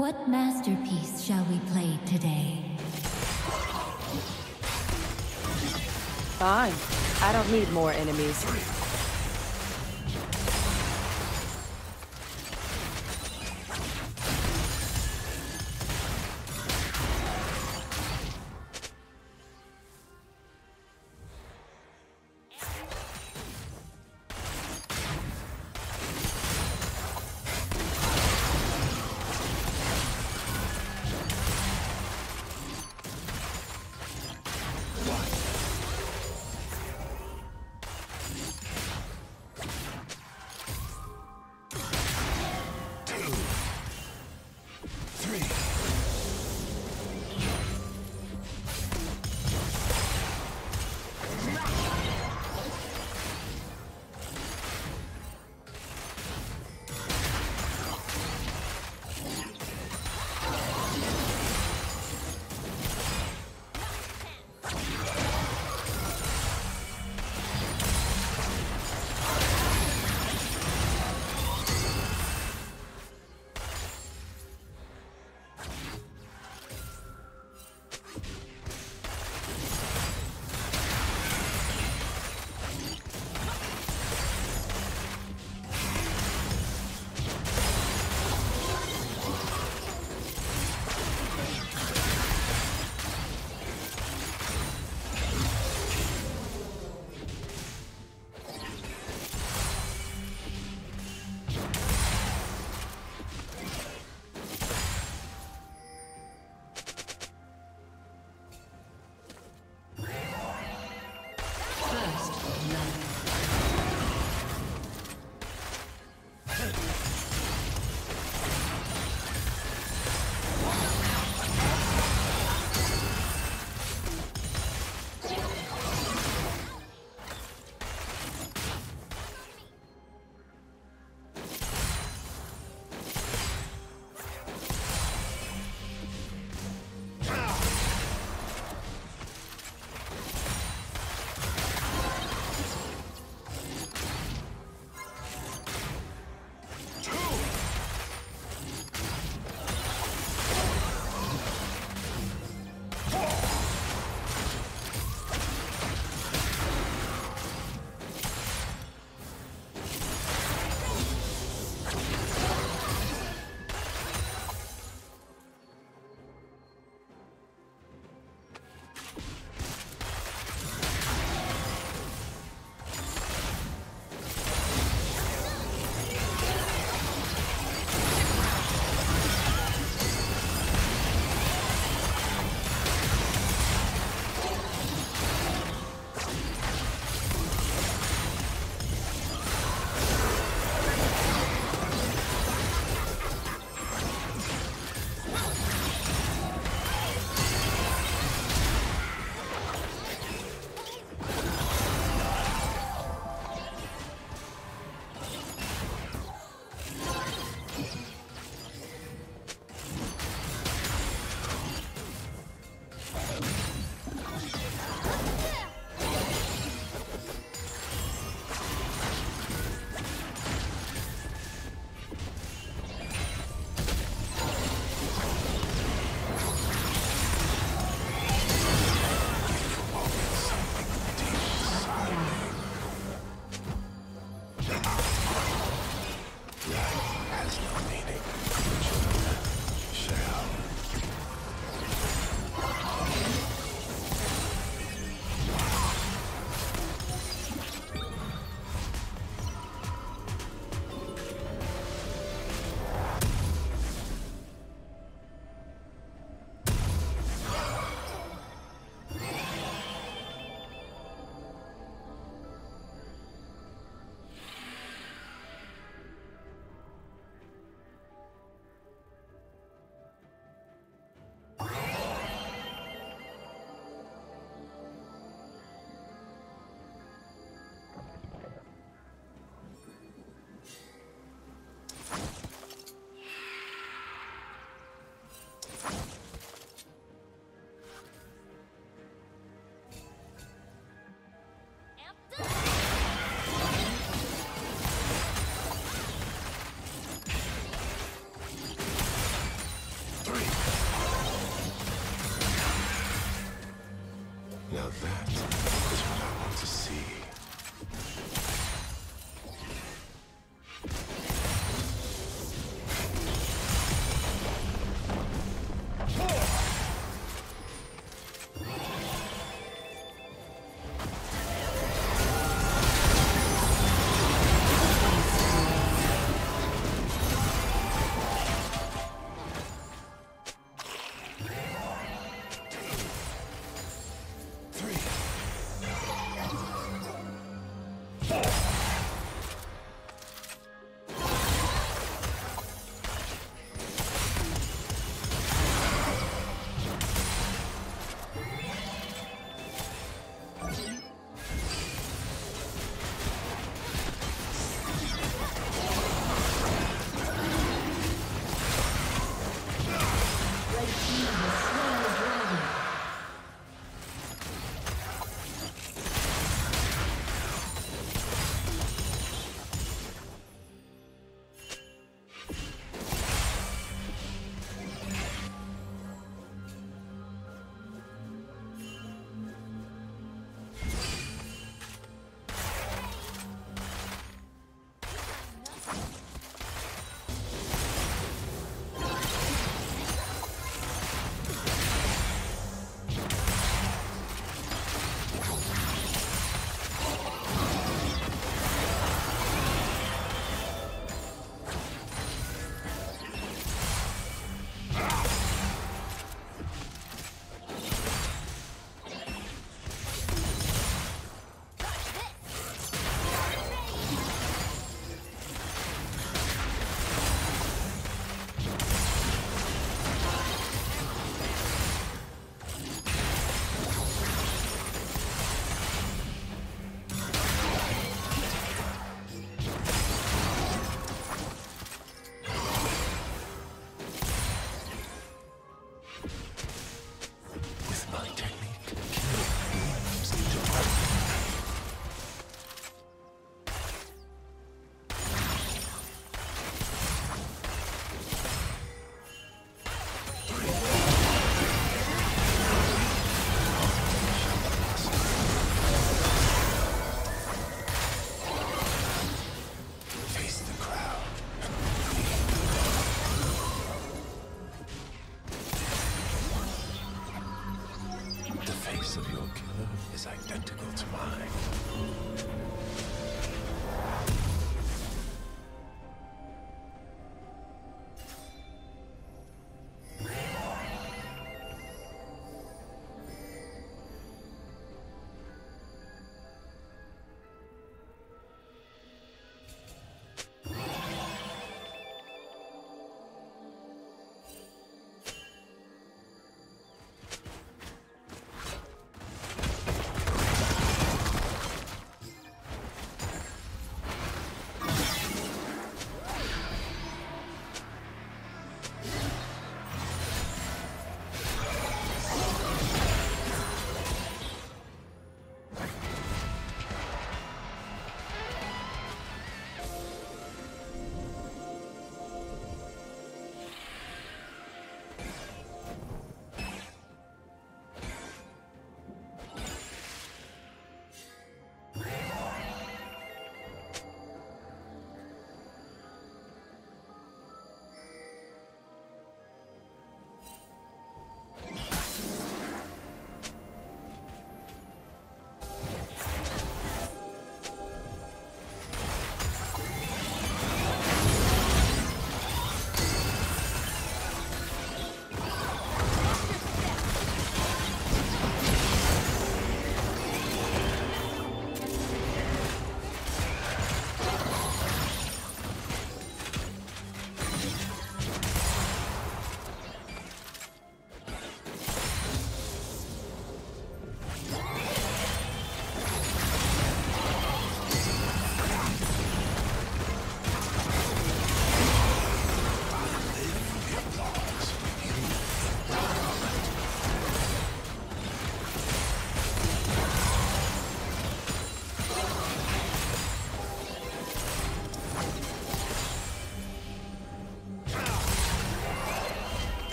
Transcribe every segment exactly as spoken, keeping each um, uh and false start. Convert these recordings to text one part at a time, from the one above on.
What masterpiece shall we play today? Fine. I don't need more enemies. Now that is what I want to see.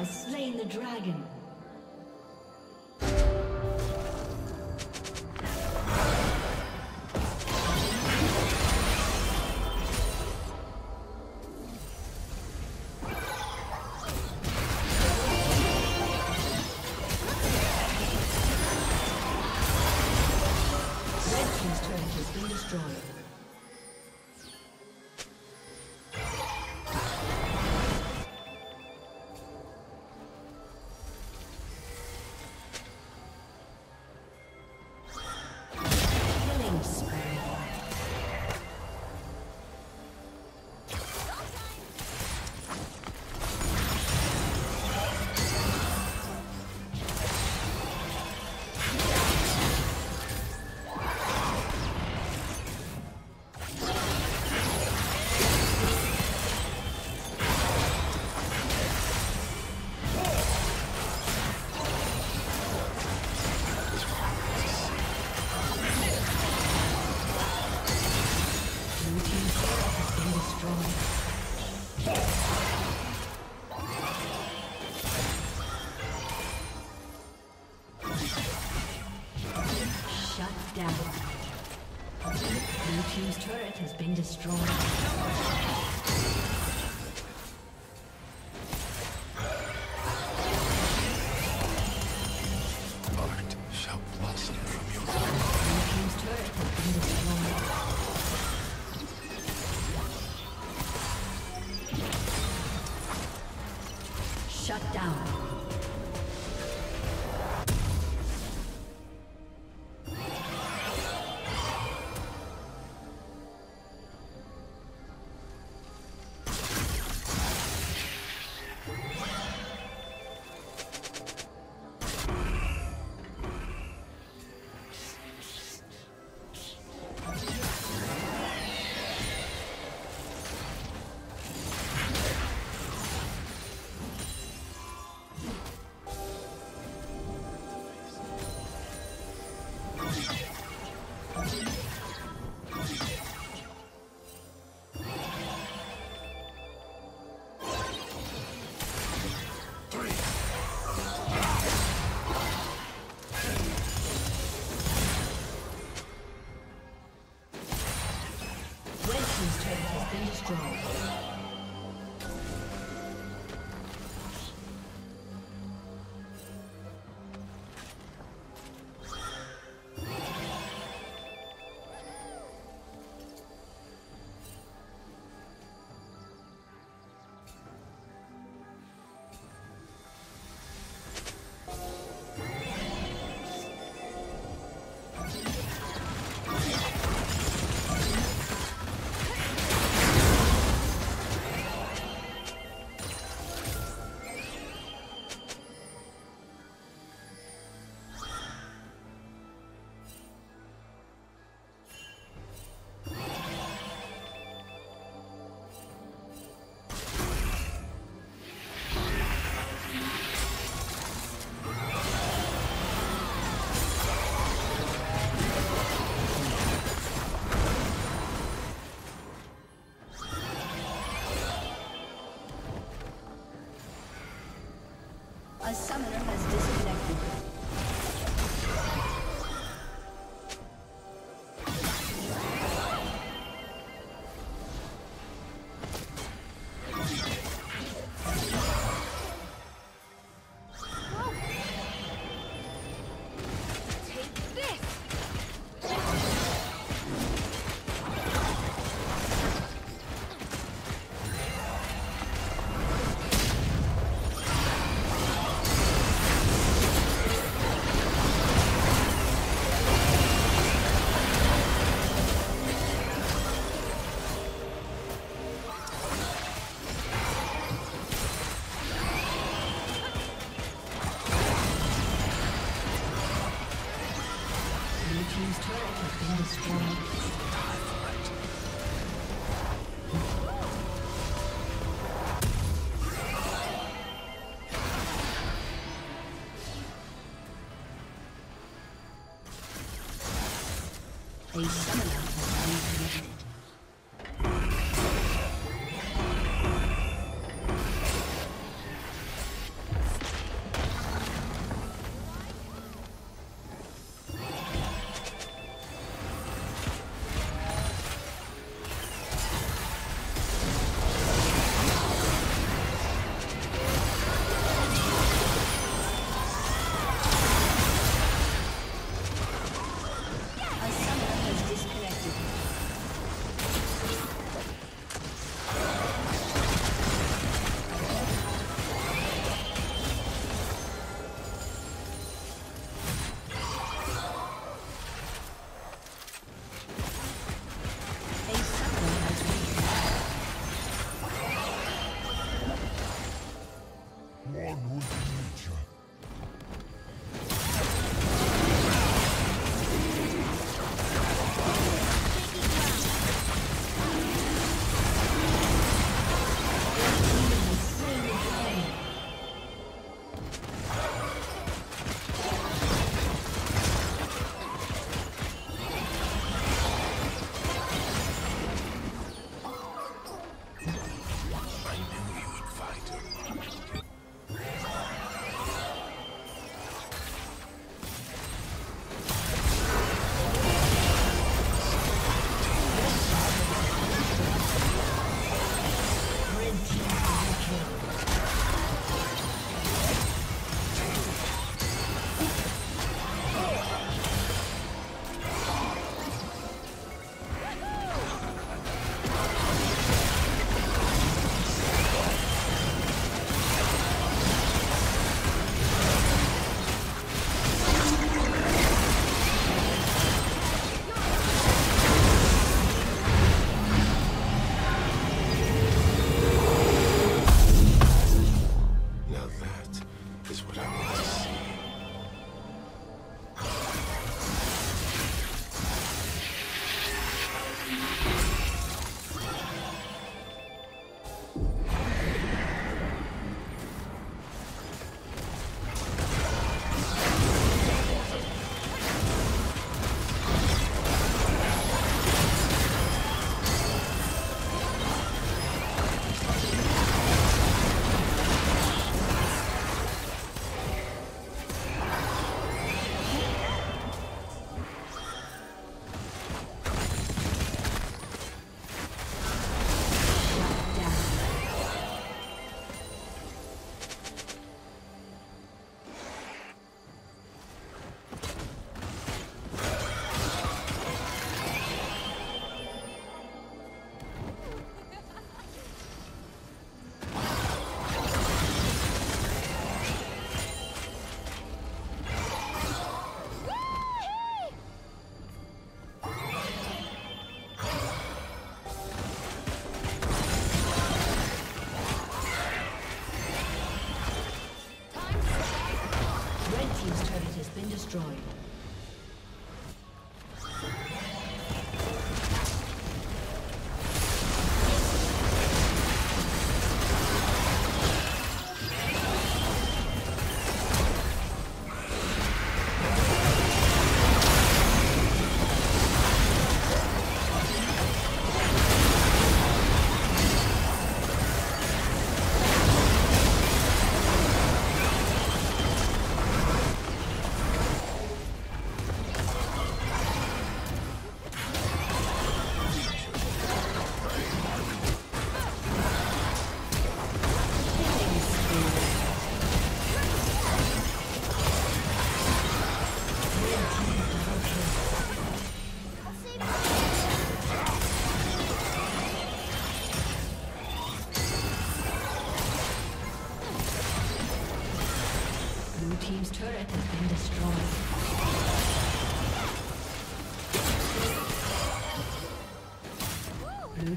has slain the dragon. Shut down. A summoner has disconnected. A summoner has been created. turret has been destroyed. Blue